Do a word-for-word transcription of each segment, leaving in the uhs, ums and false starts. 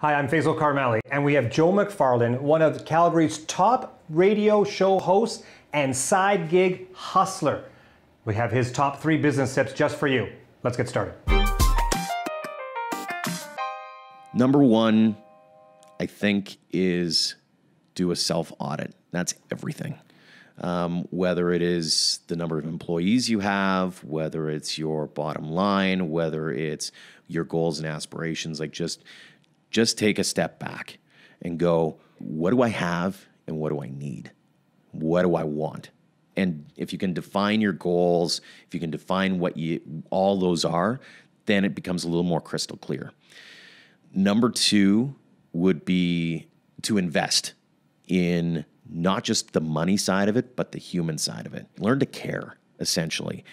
Hi, I'm Faisal Karmali, and we have Joe McFarland, one of Calgary's top radio show hosts and side gig hustler. We have his top three business tips just for you. Let's get started. Number one, I think, is do a self-audit. That's everything. Um, whether it is the number of employees you have, whether it's your bottom line, whether it's your goals and aspirations, like just... Just take a step back and go, what do I have and what do I need? What do I want? And if you can define your goals, if you can define what you, all those are, then it becomes a little more crystal clear. Number two would be to invest in not just the money side of it, but the human side of it. Learn to care, essentially.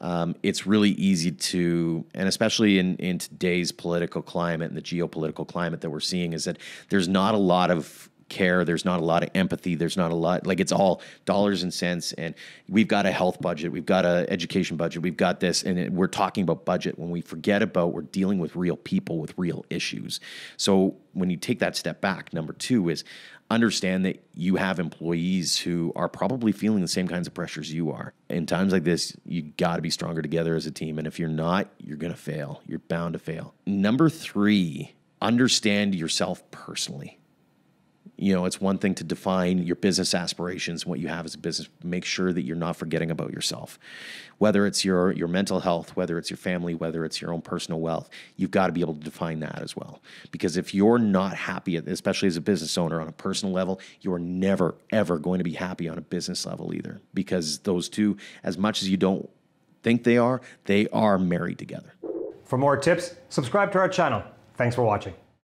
Um, it's really easy to, and especially in, in today's political climate and the geopolitical climate that we're seeing, is that there's not a lot of care. There's not a lot of empathy. There's not a lot, like it's all dollars and cents. And we've got a health budget. We've got an education budget. We've got this. And it, we're talking about budget when we forget about we're dealing with real people with real issues. So when you take that step back, number two is understand that you have employees who are probably feeling the same kinds of pressures you are. In times like this, you got to be stronger together as a team. And if you're not, you're going to fail. You're bound to fail. Number three, understand yourself personally. You know, it's one thing to define your business aspirations, what you have as a business. Make sure that you're not forgetting about yourself. Whether it's your, your mental health, whether it's your family, whether it's your own personal wealth, you've got to be able to define that as well. Because if you're not happy, especially as a business owner on a personal level, you're never, ever going to be happy on a business level either. Because those two, as much as you don't think they are, they are married together. For more tips, subscribe to our channel. Thanks for watching.